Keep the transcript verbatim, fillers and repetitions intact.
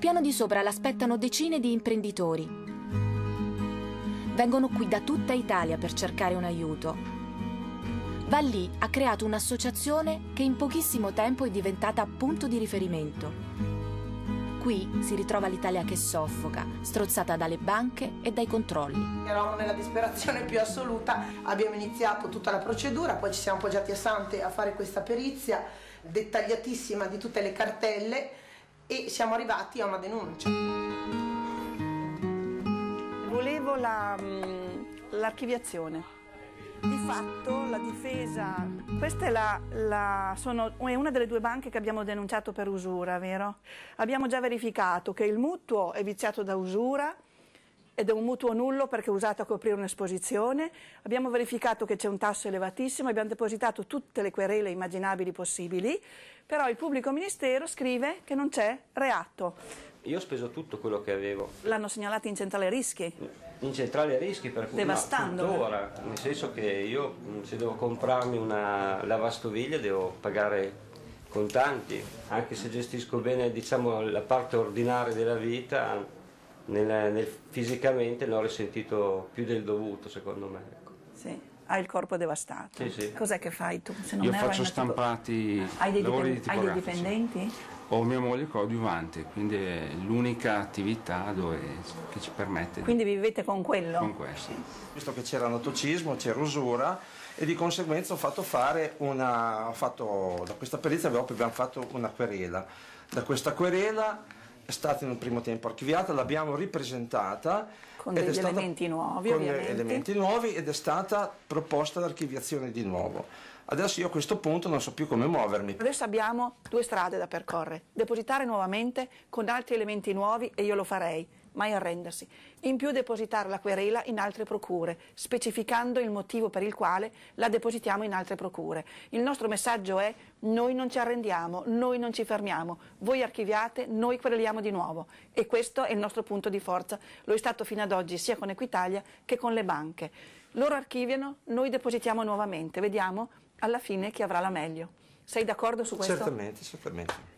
Al piano di sopra l'aspettano decine di imprenditori. Vengono qui da tutta Italia per cercare un aiuto. Wally ha creato un'associazione che in pochissimo tempo è diventata punto di riferimento. Qui si ritrova l'Italia che soffoca, strozzata dalle banche e dai controlli. Eravamo nella disperazione più assoluta, abbiamo iniziato tutta la procedura, poi ci siamo appoggiati a Sante a fare questa perizia dettagliatissima di tutte le cartelle e siamo arrivati a una denuncia. Volevo la, l'archiviazione. Di fatto la difesa... Questa è, la, la, sono, è una delle due banche che abbiamo denunciato per usura, vero? Abbiamo già verificato che il mutuo è viziato da usura ed è un mutuo nullo perché è usato a coprire un'esposizione. Abbiamo verificato che c'è un tasso elevatissimo, abbiamo depositato tutte le querele immaginabili possibili, però il pubblico ministero scrive che non c'è reato. Io ho speso tutto quello che avevo. L'hanno segnalato in centrale rischi? In centrale rischi, per cui tuttora, nel senso che io se devo comprarmi una lavastoviglie devo pagare contanti, anche se gestisco bene, diciamo, la parte ordinaria della vita. Nel, nel, fisicamente l'ho risentito più del dovuto, secondo me. Ecco. Sì, hai il corpo devastato. Sì, sì. Cos'è che fai tu? Se non Io faccio stampati, hai dei dipendenti? Hai dei dipendenti? Ho mia moglie che ho adiuvante, quindi è l'unica attività dove, che ci permette. Quindi di... vivete con quello? Con questo. Sì. Visto che c'era notocismo, c'era usura e di conseguenza ho fatto fare una... Ho fatto, da questa perizia abbiamo fatto una querela. Da questa querela... È stata in un primo tempo archiviata, l'abbiamo ripresentata con degli stata, elementi nuovi, con elementi nuovi ed è stata proposta l'archiviazione di nuovo. Adesso io a questo punto non so più come muovermi. Adesso abbiamo due strade da percorrere: depositare nuovamente con altri elementi nuovi, e io lo farei, mai arrendersi. In più depositare la querela in altre procure, specificando il motivo per il quale la depositiamo in altre procure. Il nostro messaggio è: noi non ci arrendiamo, noi non ci fermiamo, voi archiviate, noi quereliamo di nuovo. E questo è il nostro punto di forza, lo è stato fino ad oggi sia con Equitalia che con le banche. Loro archiviano, noi depositiamo nuovamente, vediamo alla fine chi avrà la meglio. Sei d'accordo su questo? Certamente, certamente.